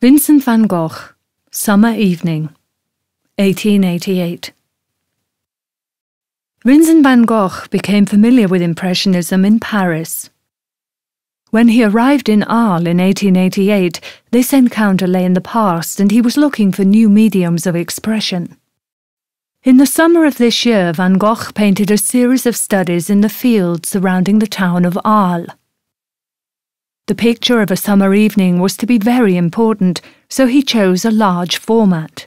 Vincent van Gogh, Summer Evening, 1888. Vincent van Gogh became familiar with Impressionism in Paris. When he arrived in Arles in 1888, this encounter lay in the past and he was looking for new mediums of expression. In the summer of this year, Van Gogh painted a series of studies in the fields surrounding the town of Arles. The picture of a summer evening was to be very important, so he chose a large format.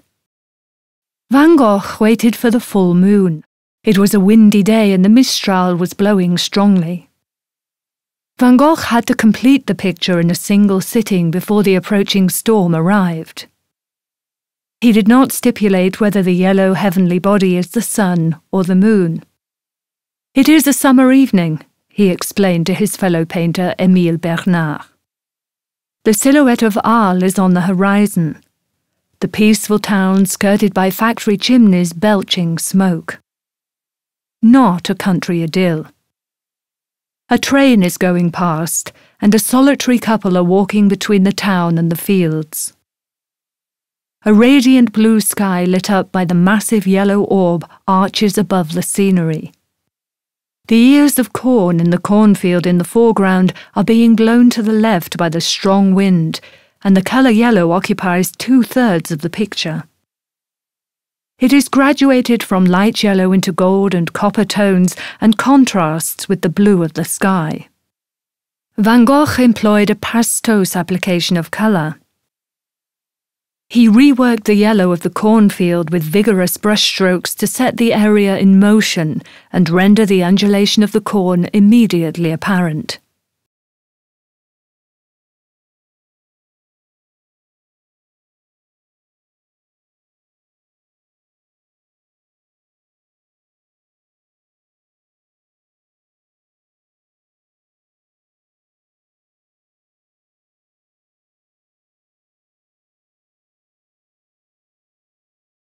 Van Gogh waited for the full moon. It was a windy day and the mistral was blowing strongly. Van Gogh had to complete the picture in a single sitting before the approaching storm arrived. He did not stipulate whether the yellow heavenly body is the sun or the moon. "It is a summer evening," he explained to his fellow painter Emile Bernard. "The silhouette of Arles is on the horizon, the peaceful town skirted by factory chimneys belching smoke. Not a country idyll. A train is going past, and a solitary couple are walking between the town and the fields. A radiant blue sky lit up by the massive yellow orb arches above the scenery. The ears of corn in the cornfield in the foreground are being blown to the left by the strong wind, and the colour yellow occupies 2/3 of the picture. It is graduated from light yellow into gold and copper tones and contrasts with the blue of the sky." Van Gogh employed a pastos application of colour. He reworked the yellow of the cornfield with vigorous brushstrokes to set the area in motion and render the undulation of the corn immediately apparent.